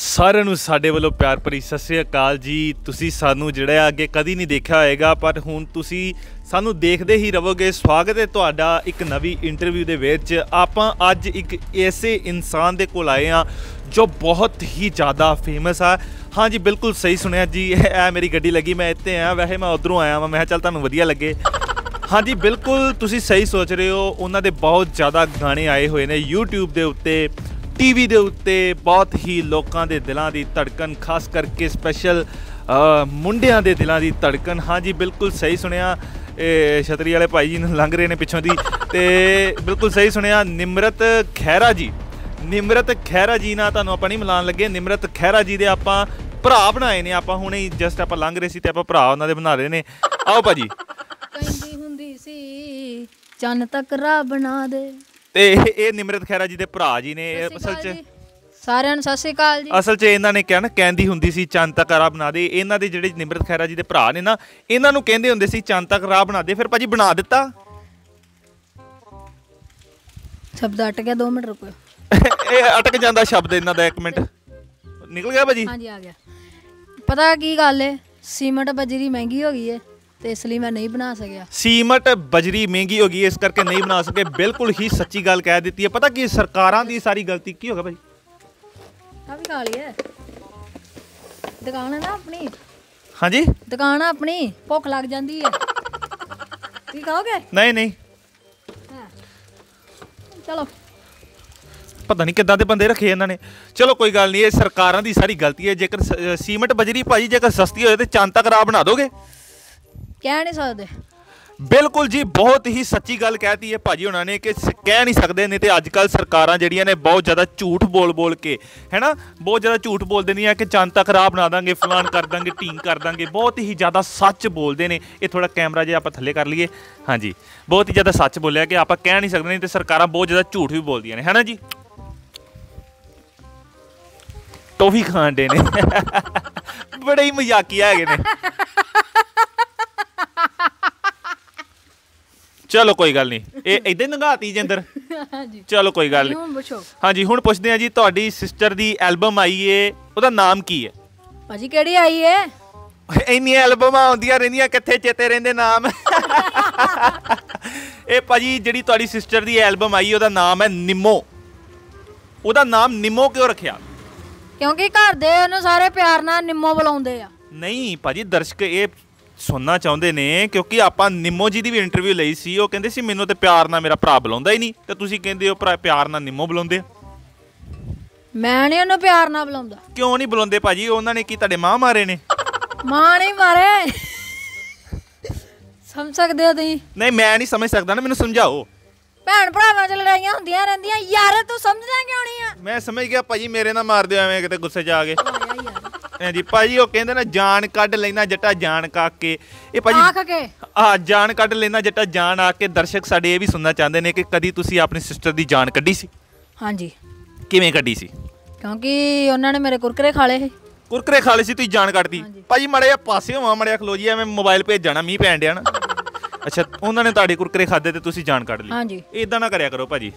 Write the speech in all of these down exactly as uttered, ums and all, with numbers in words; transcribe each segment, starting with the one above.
सारे नूं साडे वलों प्यार भरी सत श्री अकाल जी। तुसी सानू जिहड़ा अगे कदी नहीं देखा होएगा पर हुण तुसी सानू देखदे ही रहोगे। स्वागत है तुहाडा एक नवी इंटरव्यू दे विच। आपां अज एक ऐसे इंसान दे कोल आए हां जो बहुत ही ज़्यादा फेमस आ। हाँ जी बिल्कुल सही सुनिया जी। ए मेरी गड्डी लगी, मैं इत्थे आया, वैसे मैं उधरों आया वां, मैं चल तुहानू वधिया लगे। हाँ जी बिल्कुल तुसी सही सोच रहे हो। उन्हां दे बहुत ज़्यादा गाने आए हुए ने यूट्यूब दे उत्ते, टीवी दे उत्ते, बहुत ही लोगों के दिलों की धड़कन, खास करके स्पैशल मुंडिया के दिलों की धड़कन। हाँ जी बिल्कुल सही सुनिया। छतरी वाले भाई जी लंघ रहे हैं पिछों की, तो बिल्कुल सही सुनिया। निमरत खैरा जी, निमरत खैरा जी ना तुहानूं आपां नहीं मिलान लगे। निमरत खैरा जी दे आपां भरा बनाए ने। आपां हुणे जस्ट आपां लंघ रहे सी ते आपां भरा उन्हां दे बना रहे ने। आओ भाजी। कहंदी हुंदी सी चन्न तक रा बना दे। निमरत खैरा जी दे भरा जी ने। असल च सारे नूं सत श्री अकाल जी। असल च इन्हां ने कहना कहंदी हुंदी सी चंद तक राह बना दे। इन्हां दे जिहड़े निमरत खैरा जी दे भरा ने ना, इन्हां नूं कहंदे हुंदे सी चंद तक राह बना दे। फिर भाजी बना दित्ता। शब्द अटक गया, दो मिनट रुको। ਇਹ अटक ਜਾਂਦਾ शब्द इन्हां दा। एक मिनट निकल गया भाजी। हां जी आ गया। पता की गल है, सीमेंट बजरी महंगी हो गई है तो इसलिए मैं नहीं बना सकिया। सीमेंट बजरी महंगी होगी इस करके नहीं बना सके। बिल्कुल ही सच्ची गल कह देती है। पता की सरकारां दी सारी गलती की होगा भाई। आ भी काली है। दुकान है ना अपनी। हाँ जी दुकान है अपनी। भुख लग जाती है। तुम खाओगे? नहीं नहीं चलो। पता नहीं किद्दां दे बंदे रखे इन्हां ने। चलो कोई गल नहीं, ये सरकारां दी सारी गलती है। जेकर सीमेंट बजरी भाजी जेकर सस्ती हो जाए तो चांद तक राह बना दोगे? कह नहीं सकते। बिल्कुल जी बहुत ही सच्ची गल कहती है भाजी उन्होंने कि कह नहीं सकते। नहीं तो अजकल सरकारां जिहड़ियां ने बहुत ज़्यादा झूठ बोल बोल के है ना, बहुत ज़्यादा झूठ बोल देंदियां कि चंद तक राह बना देंगे, फलान कर देंगे, टीम कर देंगे। बहुत ही ज़्यादा सच बोलते हैं। ये थोड़ा कैमरा जो आप थले कर लीए। हाँ जी बहुत ही ज़्यादा सच बोलिया कि आप कह नहीं सकते। नहीं तो सरकारां बहुत ज़्यादा झूठ भी बोलदियां ने है ना जी। टॉफी खान डे ने बड़े ही मजाकिया है। चलो कोई गल नहीं, इधर नंगाती जी अंदर। चलो कोई गल नहीं। हाँ जी हुण पुछदे आ जी, तुहाडी सिस्टर दी एल्बम आई है, ओहदा नाम की है भाजी? केड़ी आई है? इन्नी एल्बम आउंदियां रहिंदियां, कित्थे चेते रहिंदे नाम। ए भाजी जिहड़ी तुहाडी सिस्टर दी एल्बम आई ओहदा नाम है निमो। ओहदा नाम निमो क्यों रखिया? क्योंकि घर दे ओहनूं सारे प्यार नाल निमो बुलाउंदे आ। नहीं भाजी दर्शक ए सुनना चाहते ने, क्योंकि आपां निमो जी की भी इंटरव्यू ली सी। वो कहंदे सी मैनूं ते प्यार नाल मेरा भरा बुलाउंदा ही नहीं, ते तुसीं कहंदे हो भरा प्यार नाल निमो बुलाउंदे। मैं नहीं उन्हें प्यार नाल बुलाउंदा। क्यों नहीं बुलाउंदे भाजी? उन्होंने की तुहाडे मां मारे ने? मां नहीं मारे। समझ सकदे हो तुसीं? नहीं मैं नहीं समझ सकदा ना, मैनूं समझाओ। भैण भरावां च लड़ाइयां हुंदियां रहिंदियां यार, तूं समझदा क्यों नहीं आ? मैं समझ गया भाजी, मेरे नाल मार दिओ एवें किते गुस्से च आ गए। जी भाजी वो कहते ना जान कढ़ लेना जटा जान का के ए भाजी। हाँ जान कढ़ लेना जटा जान आके। दर्शक साडे ये भी सुनना चाहते हैं कि कदी तुसी अपनी सिस्टर दी जान कढ़ी सी? हाँ जी। किवें कढ़ी सी? क्योंकि उन्होंने मेरे कुरकुरे खा लए। कुरकुरे खा लए सी तुसी जान कढ़ती? भाजी माड़ा जिहा पासे होवां, माड़ा जिहा खलो जी, एवें मोबाइल भेज जाना, मींह पैण डिया ना। अच्छा उन्होंने तुहाडे कुरकुरे खाधे ते तुसी जान कढ़ लई? हाँ जी। इदां ना करिया करो भाजी।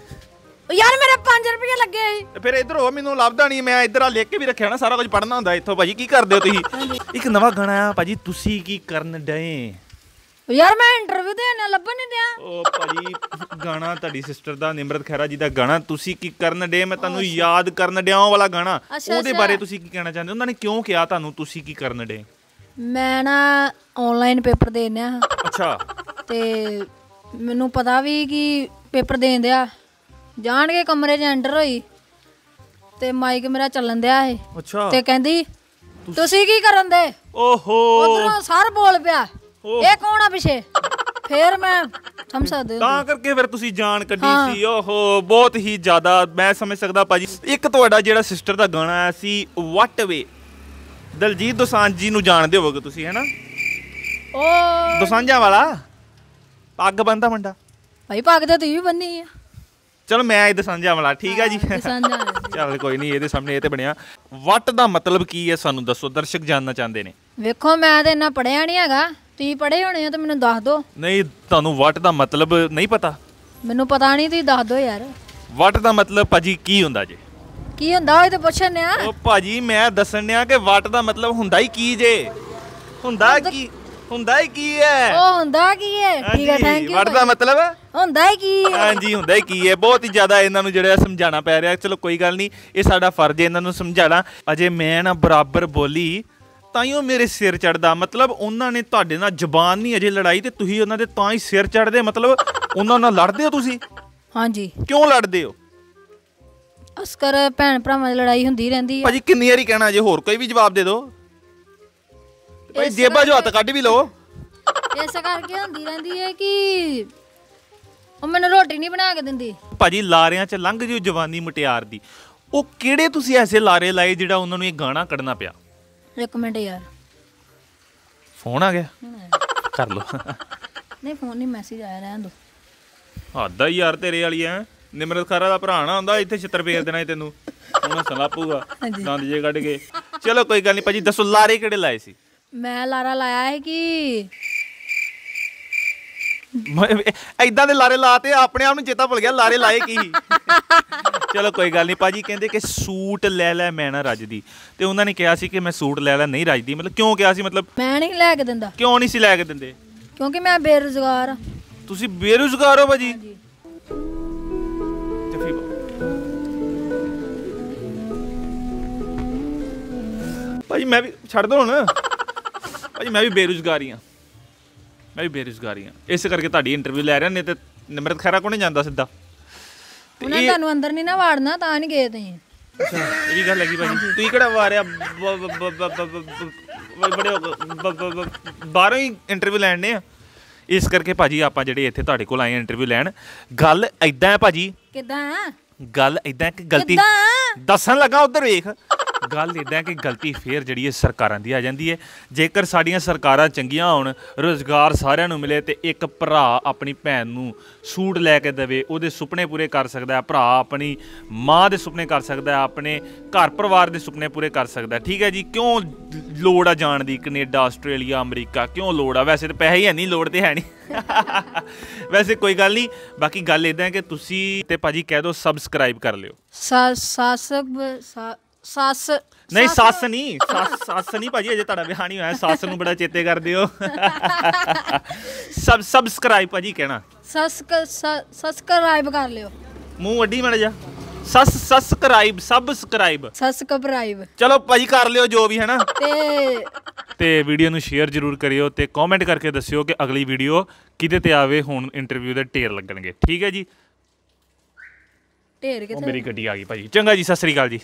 यार मेरे पांच रुपये लगे। फिर इधर हो, मैनूं लभदा नहीं, मैं इधर आ लेके भी रखिया ना, सारा कुछ पढ़ना हुंदा इत्थों। भाजी की करदे हो तुसीं? एक नवां गाना आया भाजी, तुसीं की करन डए? यार मैं इंटरव्यू देना लभन नहीं दिया। ओ भाजी गाना तुहाडी सिस्टर दा निमरत खैरा जी दा गाना तुसीं की करन डए, मैं तुहानूं याद करन डिया वाला गाना, ओहदे बारे तुसीं की कहना चाहंदे? उन्होंने क्यों कहा तुहानूं तुसीं की करन डए? मैं ना ऑनलाइन पेपर देना। अच्छा। ते मैनूं पता भी कि पेपर देन दिया, जान के कमरे च एंटर होई ते माइक मेरा चलन दिया है। अच्छा। ते कहंदी तुसी की करन दे? ओहो उधरों सर बोल पिया, ए कौन है पीछे? फिर मैं समझ सकदे तां करके फिर तुसी जान कड्डी सी। ओहो बहुत ही ज्यादा मैं समझ सकदा भाजी। एक तुहाडा जेड़ा सिस्टर दा गाना आया see what way, Diljit Dosanjh ji नूं जानदे होवोगे तुसी है ना? ओ दोसांझा वाला पग बंदा बंदा भाई, पग ते तू भी बन्नी है। चलो मैं ये समझा वाला ठीक है जी। चल कोई नहीं, ये सामने ये बनया। वट का मतलब की है सानू दसो, दर्शक जानना चाहते ने। वेखो मैं तो इन्ना पढ़िया नहीं हैगा, तुसीं पढ़े होने हो तो मैनूं दस दो। नहीं तुहानूं वट का मतलब नहीं पता? मैनूं पता नहीं, तुसीं दस दो यार। वट का मतलब भाजी की हुंदा जी? की हुंदा ओए ते पुछने आ। ओ भाजी मैं दसने आ के वाट दा मतलब हुंदा ही की जे हुंदा की हुंदा ही की है। ओ हुंदा की है ठीक है थैंक यू। वाट दा मतलब हुंदा ही की है। हां जी हुंदा ही की है। बहुत ही ज्यादा इन्हां नु जेड़ा समझाना पै रहा। चलो कोई गल नहीं ए साडा फर्ज है इन्हां नु समझाना। अजे मैं ना बराबर बोली ताइयों मेरे सिर चढ़दा मतलब उन्होंने तुहाडे नाल जबान नहीं अजे लड़ाई ते तुसीं उन्हां दे तां ही सिर चढ़दे मतलब उन्हां नाल लड़दे हो तुसीं। हां जी क्यों लड़दे हो? अस्कर भैन भरावां दी लड़ाई हुंदी रहिंदी है। भाजी किन्नी वारी कहना जे होर कोई भी जवाब दे दो भाई जेबा जो हत्थ कड्ढ भी लो। इस करके हुंदी रहिंदी है कि ओ मैनूं रोटी नहीं बना के दिंदी। भाजी लारियां च लंघ जियो जवानी मुटियार दी। ओ किहड़े तुसीं ऐसे लारे लाए जिहड़ा उन्हां नूं इह गाना कढना पिया? एक मिनट यार फोन आ गया कर लो। नहीं फोन नहीं मैसेज आया रहन दो। हादा यार तेरे वाली है निमरत खैरा दा भरा ना हुंदा इत्थे छित्तर फेर देना तेनू उन्हां सलापूगा दंद जे कट के। चलो कोई गल नहीं भाजी दसो लारे केड़े लाए सी? मैं लारा लाया है कि इदां दे लारे लाते अपने आप नूं चेता भुल गया लारे लाए की। चलो कोई गल नहीं भाजी कहंदे कि सूट लै लै मैं ना रजदी ते उन्हां ने कहा सी कि मैं सूट लै लै नहीं रजदी मतलब क्यों कहा सी? मतलब मैं नहीं लै के दिंदा। क्यों नहीं सी लै के दिंदे? क्योंकि मैं बेरोजगार। तुसी बेरोजगार हो भाजी? भाजी मैं भी छड़ दो ना भाजी मैं भी बेरोजगार ही हां। मैं भी बेरोजगार ही हां इस करके तुहाडी इंटरव्यू लै रहा नहीं ते निमरत खैरा कोने जांदा सीधा। इस करके भाजी आप जेडे कोल आए इंटरव्यू लैन गल ऐदां भाजी गल ऐदां कि गलती दसन लगा उधर वेख गल ऐदां कि गलती फिर जेहड़ी है सरकारां दी आ जांदी है। जेकर साडियां सरकारां चंगियां होण रोजगार सारियां नूं मिले ते एक भरा अपनी भैन नूं सूट लै के देवे उहदे सुपने पूरे कर सकदा है। भरा अपनी माँ दे सुपने कर सकदा है अपने घर परिवार दे सुपने पूरे कर सकदा है। ठीक है जी क्यों लोड़ आ जाण दी कनेडा आस्ट्रेलिया अमरीका क्यों लोड़ आ? वैसे तो पैसे ही है नहीं लोड़ ते है नहीं वैसे कोई गल नहीं। बाकी गल ऐदां है कि तुसीं ते भाजी कह दो सब्सक्राइब कर लियो। सास नहीं सास नहीं सास सास नहीं भाजी अजे तुहाडा विआह नहीं होया सास नूं बड़ा चेते करदे हो सब सब्सक्राइब भाजी कहना सस सब्सक्राइब कर लियो मूंह अड्डी मड़ जा सस सब्सक्राइब सब्सक्राइब सब्सक्राइब। चलो भाजी कर लियो जो भी है ना ते ते वीडियो नूं शेयर जरूर करियो ते कमेंट करके दस्सियो कि अगली वीडियो किदे ते आवे। हुण इंटरव्यू दे ढेर लगणगे ठीक है जी ढेर किथे मेरी गड्डी आ गई भाजी। चंगा जी सत श्री अकाल जी।